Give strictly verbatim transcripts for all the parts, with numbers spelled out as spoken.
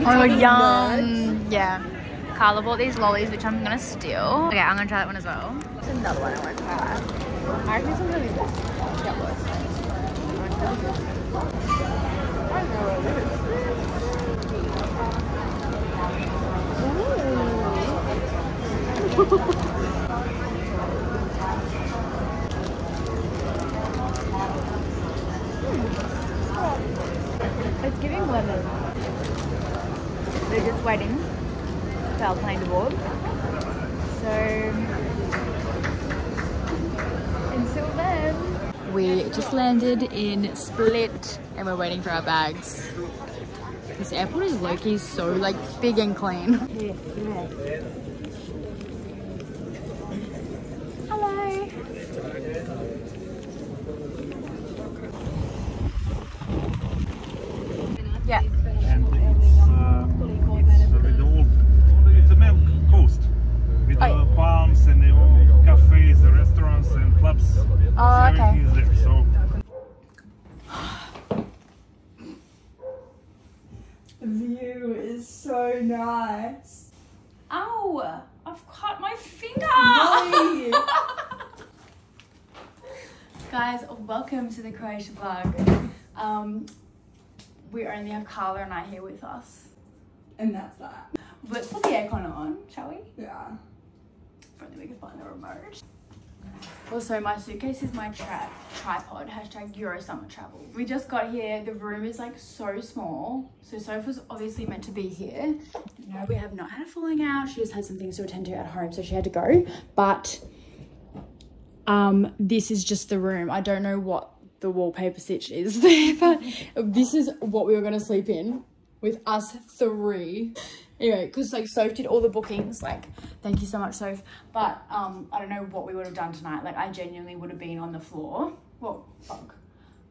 like, oh my god, yum. Yeah. Carla bought these lollies, which I'm gonna steal. Okay, I'm gonna try that one as well. It's another one I won't try. I reckon this one's really bad. Yeah, it was. I don't know what it is. Ooh. It's giving lemon. We're just waiting for our plane to board. So until then, we just landed in Split and we're waiting for our bags. This airport is low-key so like big and clean. Yeah, yeah. Ow! I've cut my finger! Guys, welcome to the Croatia vlog. Um, we only have Carla and I here with us. And that's that. Let's put the aircon on, shall we? Yeah. If only we can find the remote. Also, my suitcase is my tra tripod, hashtag Euro summer travel. We just got here. The room is like so small. So Soph was obviously meant to be here. No, we have not had a falling out. She just had some things to attend to at home, so she had to go. But um, this is just the room. I don't know what the wallpaper stitch is there, but this is what we were going to sleep in with us three. Anyway, because like Soph did all the bookings, like thank you so much, Soph. But um, I don't know what we would have done tonight. Like I genuinely would have been on the floor. Well, fuck.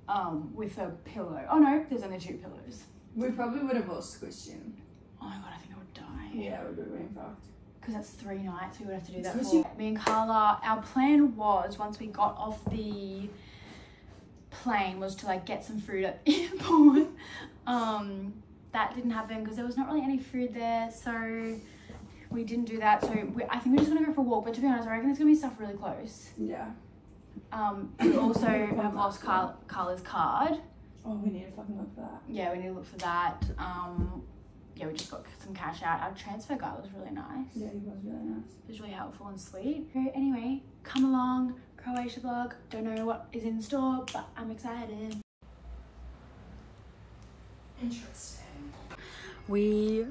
Um, with a pillow. Oh no, there's only two pillows. We probably would have all squished in. Oh my god, I think I would die. Yeah, I would have been fucked. Because that's three nights we would have to do that for. Me and Carla, our plan was once we got off the plane was to like get some food at the airport. Um. That didn't happen because there was not really any food there, so we didn't do that. So we, I think we're just gonna go for a walk, but to be honest, I reckon there's gonna be stuff really close. Yeah. Um, we also have lost Carl, Carla's card. Oh, we need to fucking look for that. Yeah, we need to look for that. Um, yeah, we just got some cash out. Our transfer guy was really nice. Yeah, he was really nice. He was really helpful and sweet. So anyway, come along, Croatia vlog. Don't know what is in store, but I'm excited. Interesting. We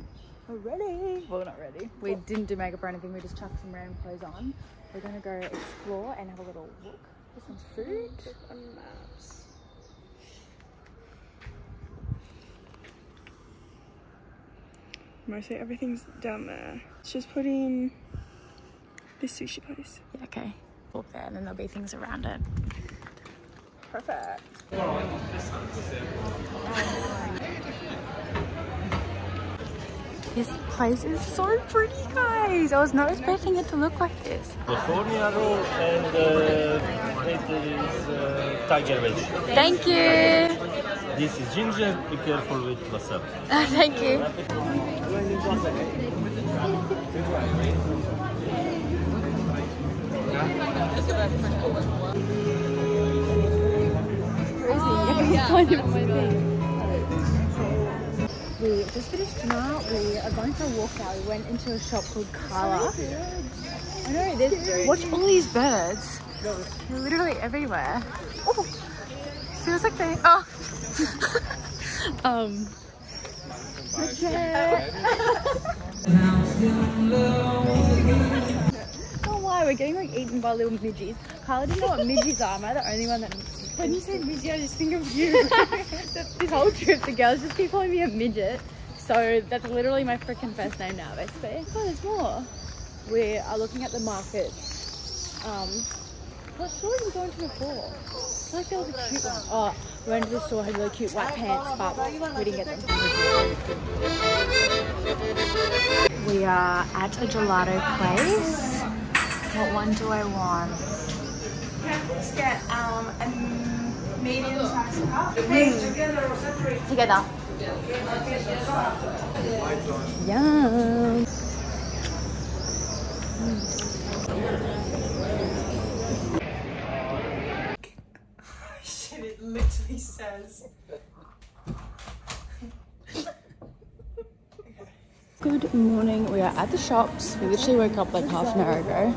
are ready. Well, not ready. We didn't do makeup or anything. We just chucked some random clothes on. We're going to go explore and have a little look for some food. Look on maps. Mostly everything's down there. Let's just put in this sushi place. Yeah, okay. Walk there and then there'll be things around it. Perfect. This place is so pretty, guys. I was not expecting it to look like this. California roll and uh, it is uh, tiger veg. Thank you. Tiger. This is ginger. Be careful with wasabi. Uh, thank you. Where is he? We just finished dinner. We are going for a walk now. We went into a shop called Carla. I know, there's... Watch all these birds. They're literally everywhere. Oh! Feels like they... Oh! um... Okay. Oh wow, we're getting like eaten by little midges. Carla didn't know what midges are. Am I the only one that... When you say midget, I just think of you. This whole trip, the girls just keep calling me a midget. So that's literally my freaking first name now, basically. Oh, there's more. We are looking at the market. Um, what store did we go into before? I like there was a cute one. Oh, we went to the store, had really cute white pants, but we didn't get them. We are at a gelato place. What one do I want? Let's get um, a medium size cup. Together. Together. Yum. Shit, it literally says. Good morning. We are at the shops. We literally woke up like half an hour ago.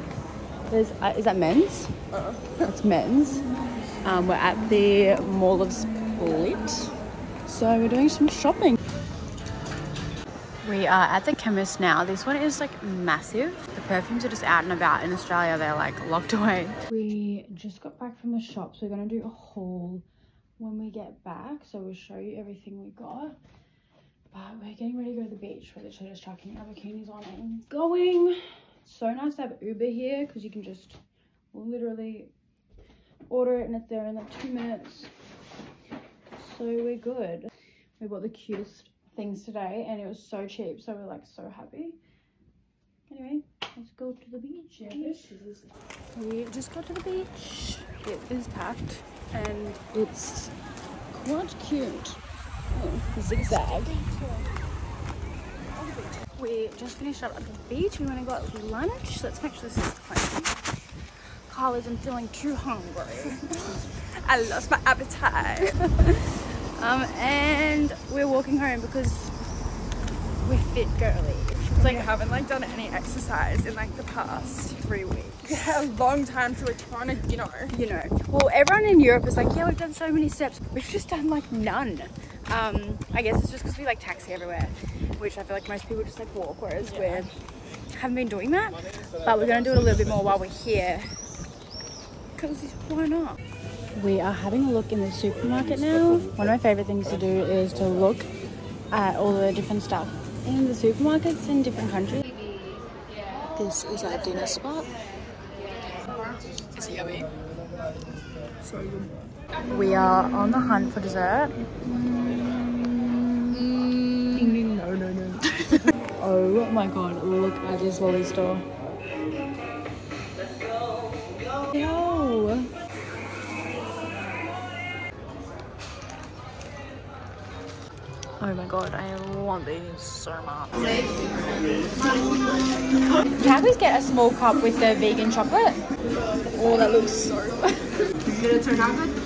There's, uh, is that Men's? Uh-uh. That's Men's. Um, we're at the Mall of Split. So we're doing some shopping. We are at the chemist now. This one is like massive. The perfumes are just out and about in Australia. They're like locked away. We just got back from the shops. We're going to do a haul when we get back. So we'll show you everything we got. But we're getting ready to go to the beach. We're literally just chucking our bikinis on and going. It's so nice to have Uber here because you can just literally order it and it's there in like two minutes. So we're good. We bought the cutest things today and it was so cheap, so we're like so happy. Anyway, let's go to the beach. We just got to the beach. It is packed and it's quite cute. Oh, zigzag. We just finished up at the beach. We want to go out with lunch. Let's make sure this is clean. Carl isn't feeling too hungry. I lost my appetite. Um, and we're walking home because we're fit girly. It's like I haven't like done any exercise in like the past three weeks. Yeah, a long time, so we're trying to, you know. You know. Well, everyone in Europe is like, yeah, we've done so many steps. We've just done like none. Um, I guess it's just because we like taxi everywhere, which I feel like most people just like walk, whereas yeah. we haven't been doing that. But we're going to do it a little bit more while we're here. Because why not? We are having a look in the supermarket now. One of my favorite things to do is to look at all the different stuff in the supermarkets in different countries. This is our dinner spot. It's yummy. So good. We are on the hunt for dessert. Mm. No, no, no. Oh my god, look at this lolly store. Yo! Oh my god, I want these so much. Can I please get a small cup with the vegan chocolate? Oh, that looks so good. Did it turn out good?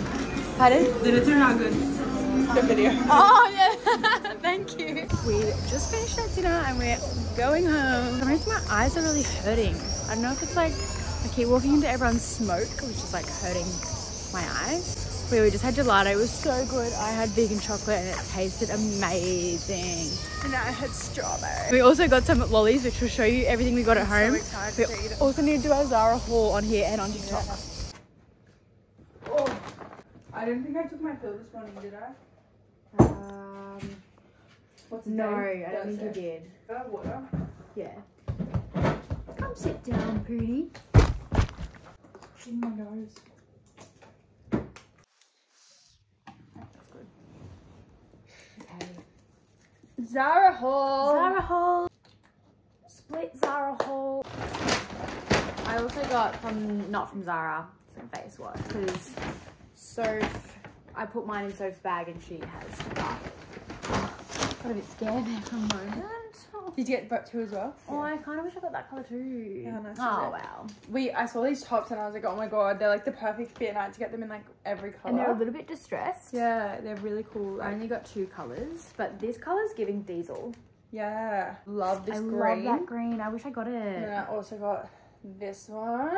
Pardon? Did it turn out good? The video. Oh yeah, thank you. We just finished our dinner and we're going home. I mean, my eyes are really hurting. I don't know if it's like, I keep walking into everyone's smoke, which is like hurting my eyes. We just had gelato, it was so good. I had vegan chocolate and it tasted amazing. And I had strawberry. We also got some lollies, which will show you everything we got at home. I'm so excited to eat it. We also need to do our Zara haul on here and on TikTok. Yeah. Oh, I don't think I took my pill this morning, did I? Um, What's no, name? I don't That's think you did. Uh, water? Yeah. Come sit down, Pooty. In my nose. Zara haul. Zara haul. Split Zara haul. I also got from, not from Zara, some face wash. Because Soph, I put mine in Soph's bag and she has that. Got a bit scared there for a moment. Did you get that too as well? Oh, yeah. I kind of wish I got that colour too. Yeah, nice, oh, wow. We, I saw these tops and I was like, oh my god, they're like the perfect fit. I had to get them in like every colour. And they're a little bit distressed. Yeah, they're really cool. I only got two colours, but this colour's giving diesel. Yeah, love this I green. I love that green. I wish I got it. And then I also got this one.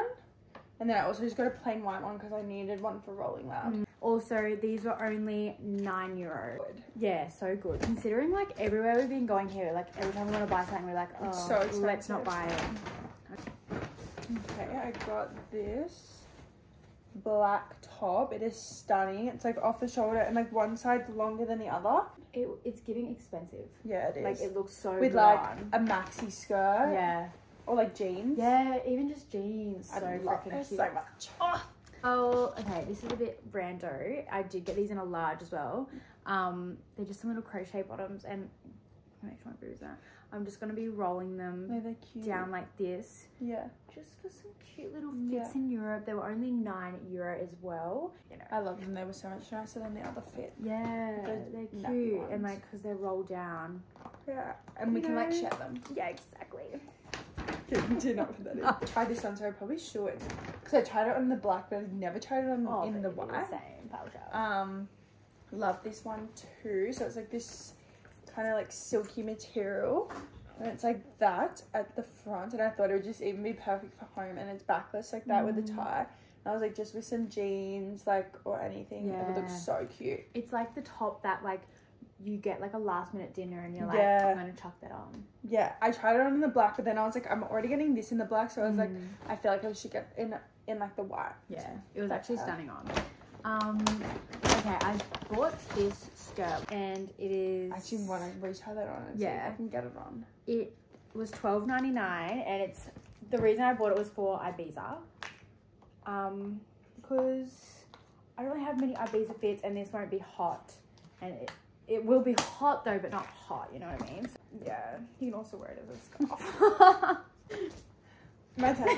And then I also just got a plain white one because I needed one for Rolling Loud. Mm. Also, these were only nine euro. Good. Yeah, so good. Considering like everywhere we've been going here, like every time we want to buy something, we're like, oh, it's so expensive. Let's not buy it. Okay, I got this black top. It is stunning. It's like off the shoulder and like one side's longer than the other. It, it's giving expensive. Yeah, it is. Like it looks so good. With like on. a maxi skirt. Yeah. Or like jeans. Yeah, even just jeans. I so love freaking cute. So much. Oh. Oh, okay, this is a bit brando. I did get these in a large as well. Um, they're just some little crochet bottoms and Make sure my boobs out. I'm just going to be rolling them no, down like this. Yeah. Just for some cute little fits yeah. in Europe. They were only nine euro as well. You know. I loved them. They were so much nicer than the other fit. Yeah. Those, they're cute. And like, because they're rolled down. Yeah. And we you can know. like share them. Yeah, exactly. Do not put that in. I tried this on, so I probably should. Because I tried it on the black, but I've never tried it on oh, in the white. Same. Um, love this one too. So it's like this kind of like silky material, and it's like that at the front. And I thought it would just even be perfect for home. And it's backless like that mm. with a tie. And I was like, just with some jeans, like or anything, yeah. it would look so cute. It's like the top that like. You get like a last minute dinner and you're like, yeah. I'm gonna chuck that on. Yeah, I tried it on in the black, but then I was like, I'm already getting this in the black, so I was mm. like, I feel like I should get in in like the white. Yeah, so it was actually her. stunning on. Um, okay, I bought this skirt and it is. I actually want to retry that on. And yeah, see if I can get it on. It was twelve ninety-nine, and it's the reason I bought it was for Ibiza, um, because I don't really have many Ibiza fits, and this won't be hot, and it. It will be hot though, but not hot, you know what I mean? So, yeah, you can also wear it as a scarf. My turn.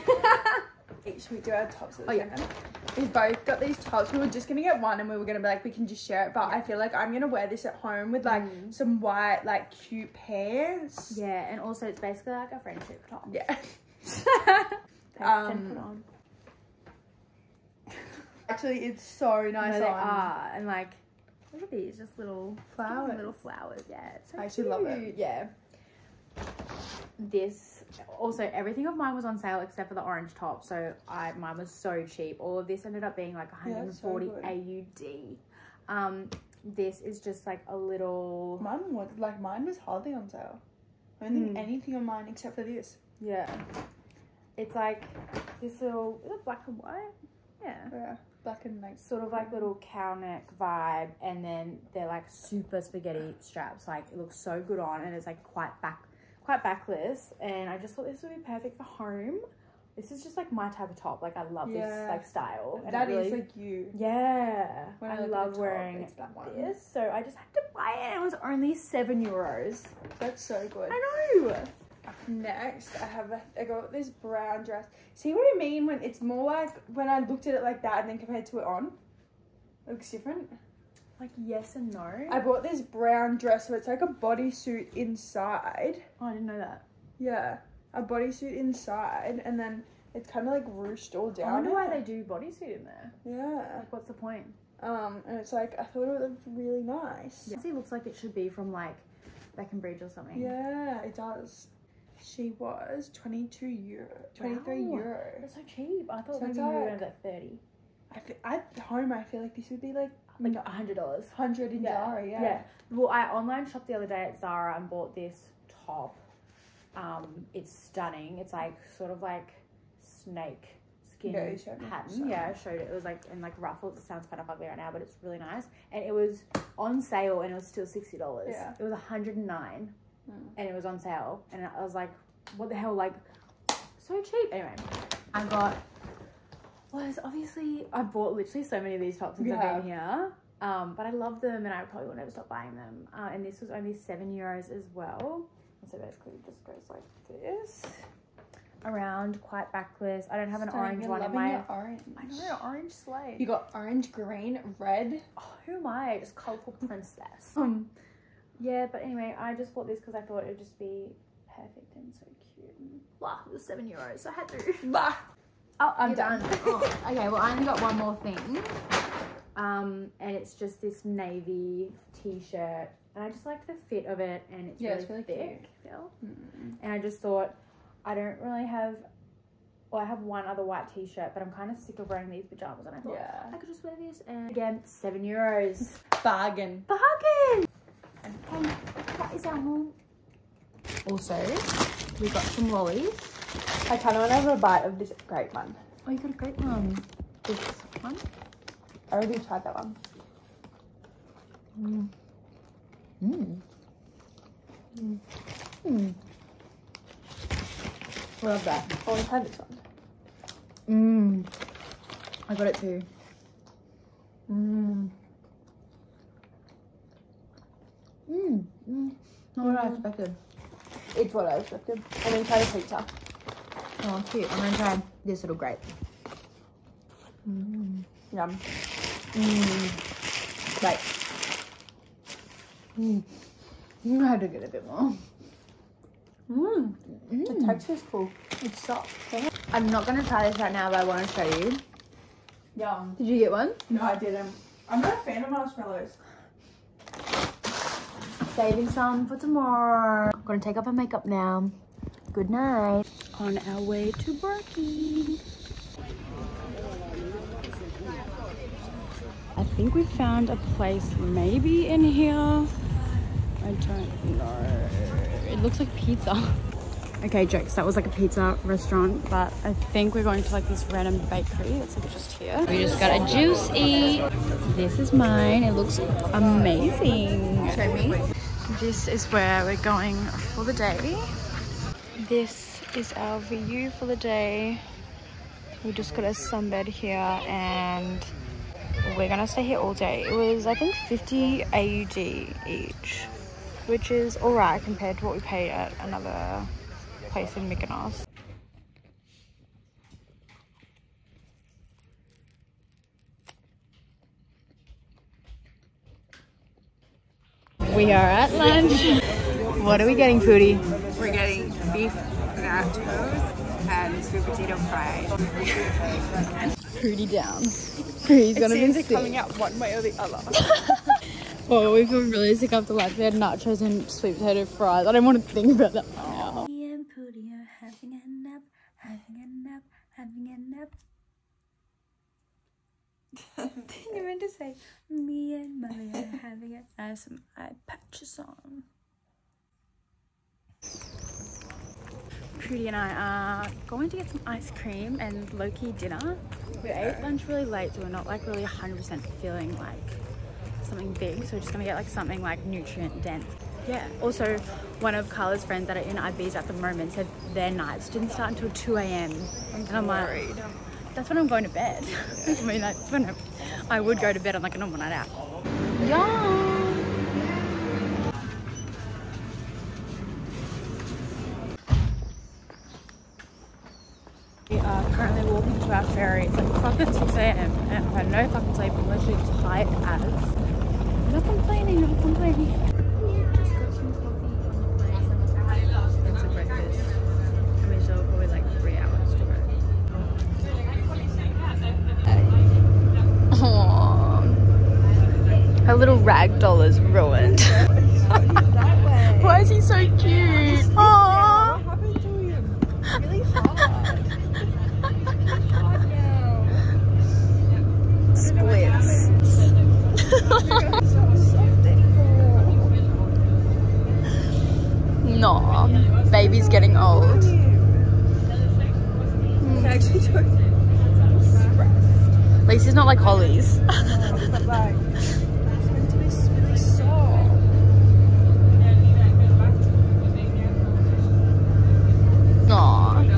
Should we do our tops at the oh, yeah. We both got these tops. We were just gonna get one and we were gonna be like, we can just share it. But yeah. I feel like I'm gonna wear this at home with like mm. some white, like cute pants. Yeah, and also it's basically like a friendship top. Yeah. um, put on. Actually, it's so nice no, they on. Are, and like, look at these, just little flowers. Little flowers, yeah. It's so I actually love it. Yeah. This, also everything of mine was on sale except for the orange top. So I mine was so cheap. All of this ended up being like one hundred and forty yeah, so A U D. Um, this is just like a little. Mine was like mine was hardly on sale. I don't think mm. anything on mine except for this. Yeah. It's like this little. Is it black and white? Yeah. Yeah. Black and like sort of like little cow neck vibe, and then they're like super spaghetti straps. Like it looks so good on, and it's like quite back, quite backless. And I just thought this would be perfect for home. This is just like my type of top. Like I love yeah. this like style. And that really, is like you. Yeah, when I, I love top, wearing this. So I just had to buy it. It was only seven euros. That's so good. I know. Next, I have a, I got this brown dress. See what I mean when it's more like when I looked at it like that and then compared to it on, it looks different. Like yes and no. I bought this brown dress, so it's like a bodysuit inside. Oh, I didn't know that. Yeah, a bodysuit inside, and then it's kind of like ruched all down. I wonder why they do bodysuit in there. Yeah. Like, what's the point? Um, and it's like I thought it looked really nice. Yeah. It looks like it should be from like Beckenbridge or something. Yeah, it does. She was twenty-two euro, twenty-three wow. euro. That's so cheap. I thought so maybe we were like, like thirty. I feel, at home, I feel like this would be like like a hundred dollars, hundred in Zara. Yeah. Yeah. yeah. Well, I online shopped the other day at Zara and bought this top. Um, it's stunning. It's like sort of like snake skin no, pattern. So. Yeah, I showed it. It was like in like ruffles. It sounds kind of ugly right now, but it's really nice. And it was on sale, and it was still sixty dollars. Yeah. It was a hundred and nine. And it was on sale, and I was like, what the hell, like so cheap. Anyway, I got was well, obviously I bought literally so many of these tops since yeah. I've been here, um but I love them, and I probably will never stop buying them, uh, and this was only seven euros as well. And so basically it just goes like this around, quite backless. I don't have an Sorry, orange one in my orange. I know, an orange slate. You got orange, green, red. Oh, who am I, just colorful princess. um Yeah, but anyway, I just bought this because I thought it would just be perfect and so cute. Wow, it was seven euros, so I had to. Bah. Oh, I'm You're done. done. Oh, okay, well, I only got one more thing. Um, and it's just this navy t-shirt. And I just like the fit of it, and it's, yeah, really, it's really thick. Mm. And I just thought, I don't really have... Well, I have one other white t-shirt, but I'm kind of sick of wearing these pajamas. And I thought, yeah. I could just wear this. And again, seven euros. Bargain. Bargain! Okay, that is our haul. Also, we got some lollies. I kind of want to have a bite of this grape one. Oh, you got a grape one. This one? I already tried that one. Mmm. Mmm. Mmm. Mm. Love that. Oh, I tried this one. Mmm. I got it too. Mmm. Mmm. Mm. Not what I expected. It's what I expected. An entire pizza. Oh, cute. I'm going to try this little grape. Mm. Yum. Mm. Right. Mm. I had to get a bit more. Mm. Mm. The texture's cool. It's soft. I'm not going to try this right now, but I want to show you. Yum. Did you get one? No, I didn't. I'm not a fan of marshmallows. Saving some for tomorrow. I'm going to take off my makeup now. Good night. On our way to Berkey. I think we found a place maybe in here. I don't know. It looks like pizza. Okay, jokes. That was like a pizza restaurant, but I think we're going to like this random bakery that's like just here. We just got a juicy. This is mine. It looks amazing. Show me. This is where we're going for the day. This is our view for the day. We just got a sunbed here and we're gonna stay here all day. It was, I think, fifty A U D each, which is all right compared to what we paid at another place in Mykonos. We are at lunch. What are we getting, foodie? We're getting beef nachos and sweet potato fry. Foodie down. Foodie's gonna be sick. Coming out one way or the other. Well, we feel really sick after lunch. We had nachos and sweet potato fries. I don't want to think about that. Having a nap, having a nap, having a nap. I think you meant to say, me and Molly are having a nice eye patches on. Prudy and I are going to get some ice cream and low-key dinner. We ate lunch really late, so we're not like really one hundred percent feeling like something big. So we're just going to get like something like nutrient dense. Yeah. Also, one of Carla's friends that are in Ibiza at the moment said their nights didn't start until two A M I'm and I'm worried. Like, that's when I'm going to bed. Yeah. I mean, that's when I'm, I would go to bed on like a normal night out. Yeah. We are currently walking to our ferry. It's like fucking six A M and I've had no fucking sleep. I'm literally tired as. I'm not complaining. I'm not complaining. Her little rag doll is ruined. Why is he so cute? Aww. What happened to him? Really hard. Splits. No, baby's getting old. At least he's not like Holly's.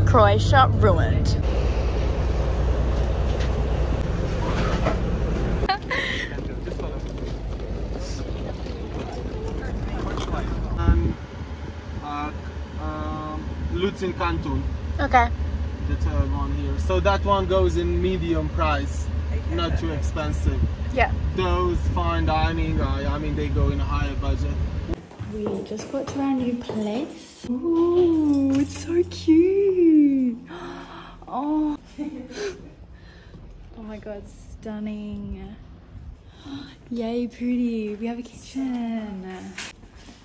Croatia ruined. um, uh, um, Luzin Kantun. Okay. The third one here. So that one goes in medium price, not too expensive. Yeah. Those fine dining, I, I mean, they go in a higher budget. We just got to our new place. Ooh, it's so cute. Oh, oh my god, stunning. Yay, pretty. We have a kitchen.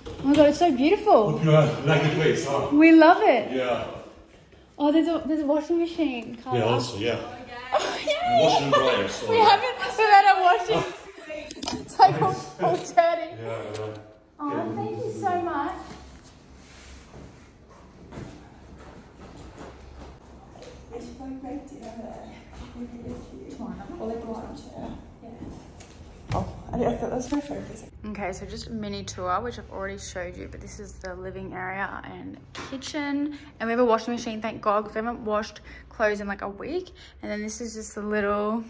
Oh my god, it's so beautiful. Yeah, like the place, huh? We love it. Yeah. Oh, there's a there's a washing machine. Carla. Yeah, also, yeah. Oh, yeah. Washing dryer. So. We haven't we've had a washing. It's like all, all dirty. Yeah, yeah. Oh, thank you so much. I should like make dinner there. Oh, I thought that was my focus. Okay, so just a mini tour, which I've already showed you, but this is the living area and kitchen. And we have a washing machine, thank God, because we haven't washed clothes in like a week. And then this is just a little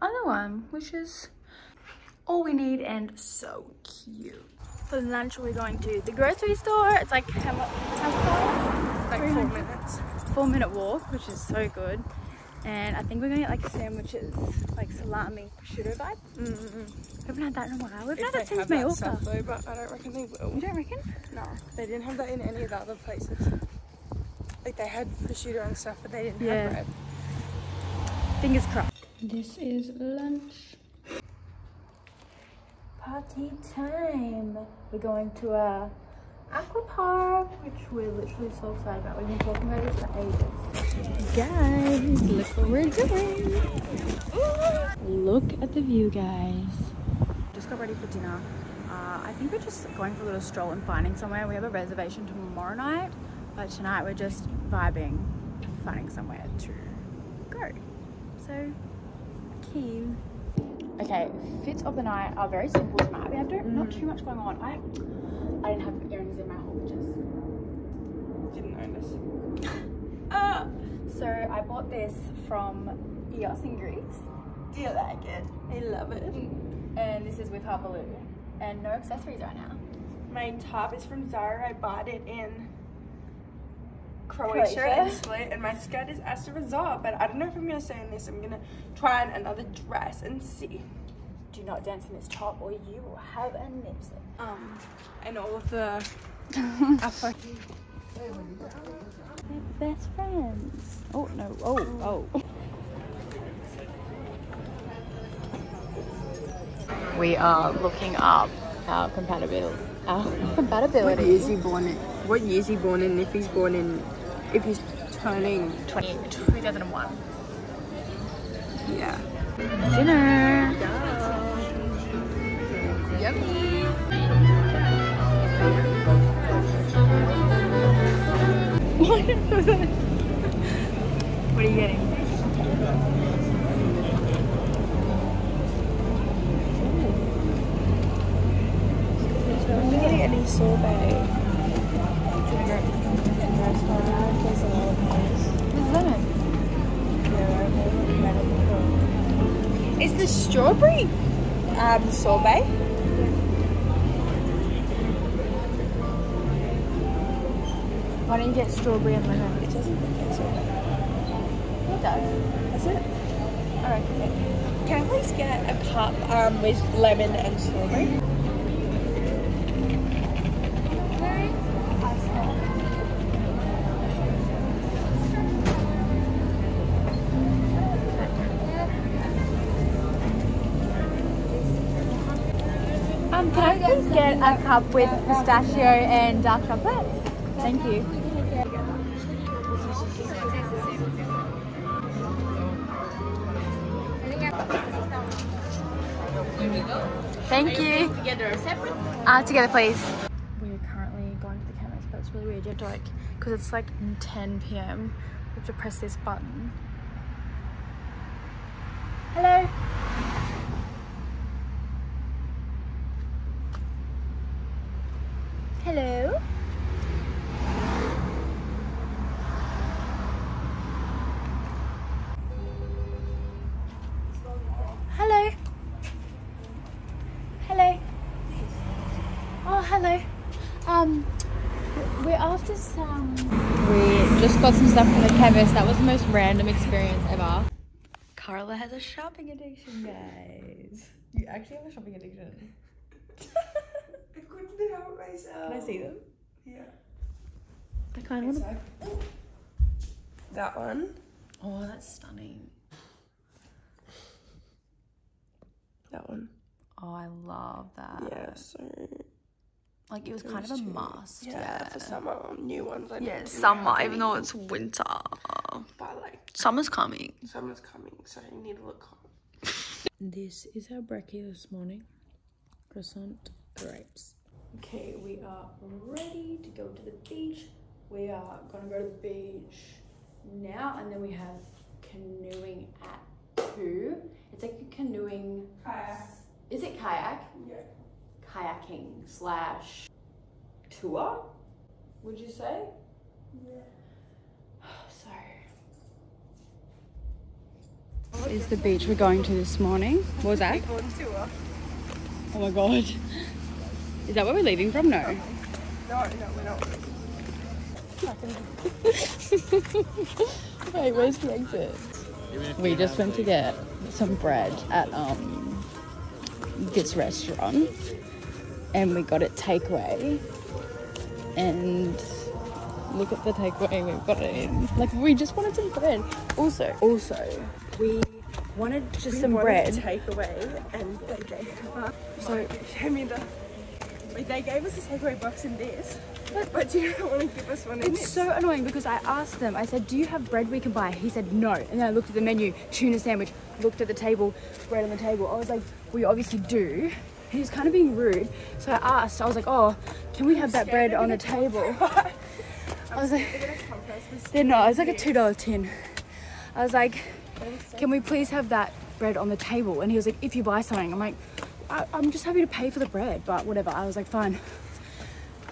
other one, which is all we need and so cute. For lunch we're going to the grocery store. It's like how much? It's like four minutes. Four minute walk, which is so good. And I think we're gonna get like sandwiches, like salami, prosciutto vibe. Mm -mm. We haven't had that in a while. We've if had it since Mallorca. Though, but I don't reckon they will. You don't reckon? No, they didn't have that in any of the other places. Like they had prosciutto and stuff, but they didn't yeah. have bread. Fingers crossed. This is lunch. Party time. We're going to a aqua park, which we're literally so excited about. We've been talking about this for ages. Guys, look what we're doing. Look at the view, guys. Just got ready for dinner. Uh, I think we're just going for a little stroll and finding somewhere. We have a reservation tomorrow night, but tonight we're just vibing, finding somewhere to go. So, keen. Okay, fits of the night are very simple tonight. We have to, mm. not too much going on. I I didn't have earrings in my haul, which is... Didn't own this. uh, so I bought this from E O S in Greece. Do you like it? I love it. Mm. And this is with Harpaloo. And no accessories right now. My top is from Zara. I bought it in Croatia, Croatia. and Split, and my skirt is as a result, but I don't know if I'm gonna stay in this. I'm gonna try on another dress and see. Do not dance in this top or you will have a nip slip. Um and all of the are fucking they're best friends. Oh no, oh oh we are looking up our compatibility. Our compatibility. What year is he born in? What year is he born in? If he's born in, if he's turning twenty, two thousand one. Yeah. Dinner. Yeah. Yummy. What are you getting? I'm not getting any sorbet. There's lemon. Is this strawberry um, sorbet? Why don't you get strawberry and lemon? It doesn't look like sorbet. It does. Does it? Alright, okay. Can I please get a cup um, with lemon and strawberry? Can I please get a cup with pistachio and dark chocolate? Thank you. Thank you. Together or separate? Uh, together, please. We're currently going to the chemist, but it's really weird. You have to like, because it's like ten p m You have to press this button. Hello. Hello. Hello. Hello. Oh, hello. Um, we're after some... We just got some stuff from the chemist. That was the most random experience ever. Carla has a shopping addiction, guys. You actually have a shopping addiction. I couldn't help myself. Can I see them? Yeah. I kind of want to... That one. Oh, that's stunning. That one. Oh, I love that. Yeah, so... Like, it was it kind was of a must. Yeah, yeah, for summer. New ones. I yeah, summer, even though it's winter. But, like... Summer's coming. Summer's coming, so you need to look hot. This is our brekkie this morning. Croissant. Grapes. Okay, we are ready to go to the beach. We are gonna go to the beach now, and then we have canoeing at two. It's like a canoeing kayak. Is it kayak? Yeah. Kayaking slash tour, would you say? Yeah. So what is the beach we're going to this morning? What was that? Oh my god. Is that where we're leaving from? No. No, no, we're not. Wait, where's the exit? We just went to get some bread at um this restaurant, and we got it takeaway. And look at the takeaway we've got it in. Like, we just wanted some bread. Also, also, we wanted just we some wanted bread takeaway, and they gave it to us. So, I mean, the, like, they gave us a takeaway box in this. But, but do you want to give us one in It's this? So annoying, because I asked them, I said, do you have bread we can buy? He said no. And then I looked at the menu, tuna sandwich, looked at the table, bread on the table. I was like, we obviously do. He was kind of being rude. So I asked, I was like, oh, can we have that bread on a table? I was like, they're not, it's like a two dollar tin. I was like, can we please have that bread on the table? And he was like, if you buy something. I'm like, I I'm just happy to pay for the bread, but whatever. I was like, fine.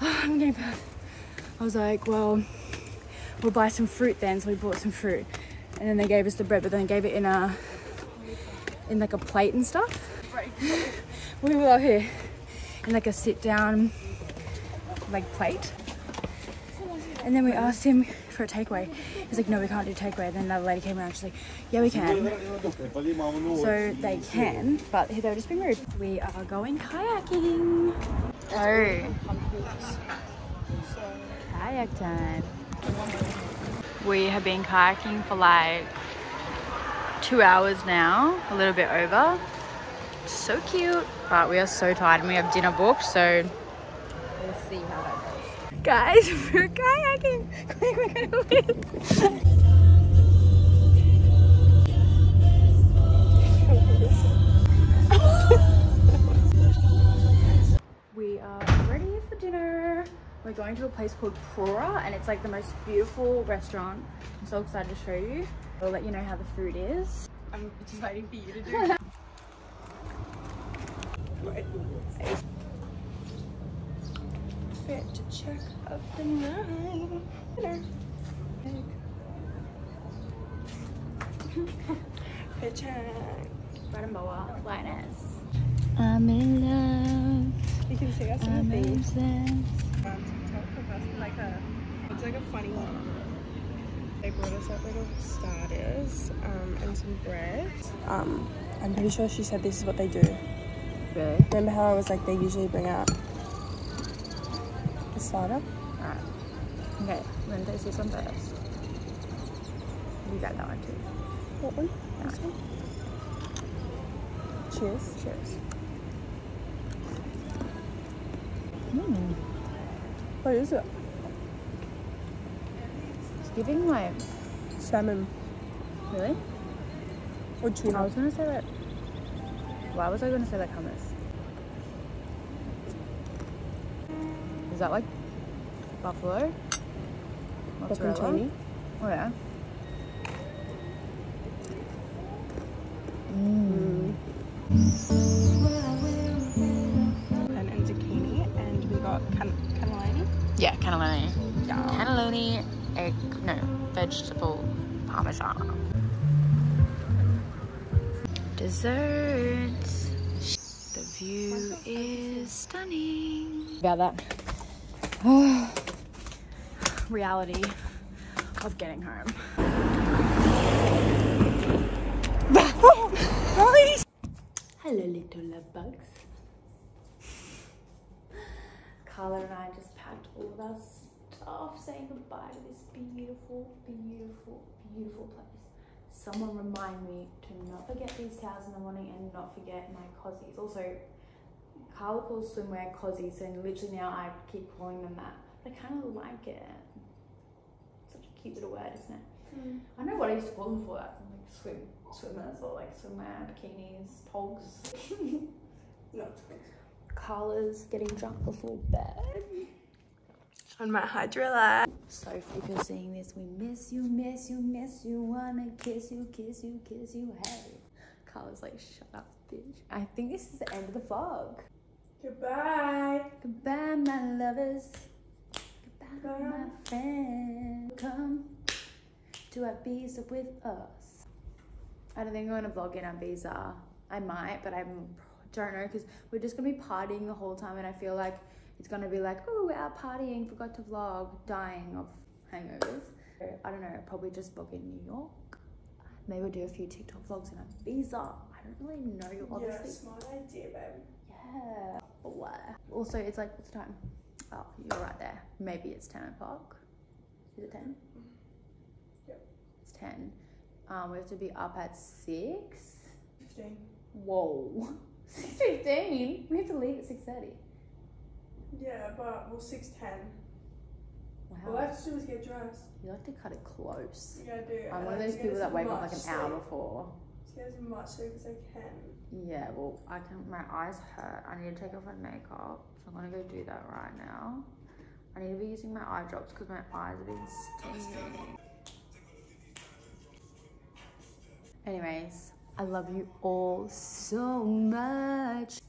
I'm getting bad. I was like, well, we'll buy some fruit then. So we bought some fruit, and then they gave us the bread, but then they gave it in a, in like a plate and stuff. Right. We were out here in like a sit down, like plate. And then we asked him for a takeaway. He's like, no, we can't do takeaway. And then another lady came around, she's like, yeah, we can. So they can, but they were just being rude. We are going kayaking. Oh. Kayak time. We have been kayaking for like two hours now, a little bit over. So cute, but we are so tired and we have dinner booked, so we'll see how that goes. Guys, we're kayaking. We're gonna win. We are ready for dinner. We're going to a place called Prora, and it's like the most beautiful restaurant. I'm so excited to show you. I'll let you know how the food is. I'm just waiting for you to do it. To check up the night. I'm in love. You can see us in the face. Like a, it's like a funny one. They brought us up little starters um, and some bread. Um, I'm pretty sure she said this is what they do. Really? Remember how I was like, they usually bring out starter. Alright. Okay, we're gonna taste this one first. You got that one too. What one? All right. One? Cheers. Cheers. Mm. What is it? It's giving like salmon. Really? Or tuna. I was gonna say that. Why was I gonna say that hummus? Is that like buffalo? Mozzarella? Oh yeah. Mm. And, and zucchini, and we got can cannelloni. Yeah, cannelloni. Yeah. Cannelloni, egg, no, vegetable parmesan. Dessert. The view is stunning. About that. Oh, reality of getting home. Hello, little bugs. Carla and I just packed all of our stuff, saying goodbye to this beautiful, beautiful, beautiful place. Someone remind me to not forget these towels in the morning and not forget my cozies. Also, Carla calls swimwear cozies, so literally now I keep calling them that. But I kind of like it. It's such a cute little word, isn't it? Mm. I don't know what I used to call them for, that. Like swim, swimmers or like swimwear, bikinis, togs. No. Carla's getting drunk before bed. On my hydrolat. So if you're seeing this, we miss you, miss you, miss you, wanna kiss you, kiss you, kiss you, hey. Carla's like, shut up, bitch. I think this is the end of the vlog. Goodbye. Goodbye, my lovers. Goodbye, Goodbye. my friend. Come to Ibiza with us. I don't think I'm going to vlog in Ibiza. I might, but I'm don't know, because we're just gonna be partying the whole time, and I feel like it's gonna be like, oh, we're out partying, forgot to vlog, dying of hangovers. I don't know, probably just book in New York. Maybe we'll do a few TikTok vlogs in Ibiza. I don't really know, obviously. Yeah, smart idea, babe. Yeah. What? Also, it's like, what's the time? Oh, you're right there. Maybe it's ten o'clock. Is it ten? Yep. It's ten. Um, we have to be up at six. Fifteen. Whoa. six fifteen? We have to leave at six thirty. Yeah, but, well, six ten. Wow. All I have to do is get dressed. You like to cut it close. Yeah, I do. I'm one of those people that wake up like an hour before. Just get as much sleep as I can. Yeah, well, I can. My eyes hurt. I need to take off my makeup, so I'm gonna go do that right now. I need to be using my eye drops because my eyes are being stinging. Anyways, I love you all so much.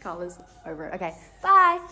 Carla's over it. Okay, bye.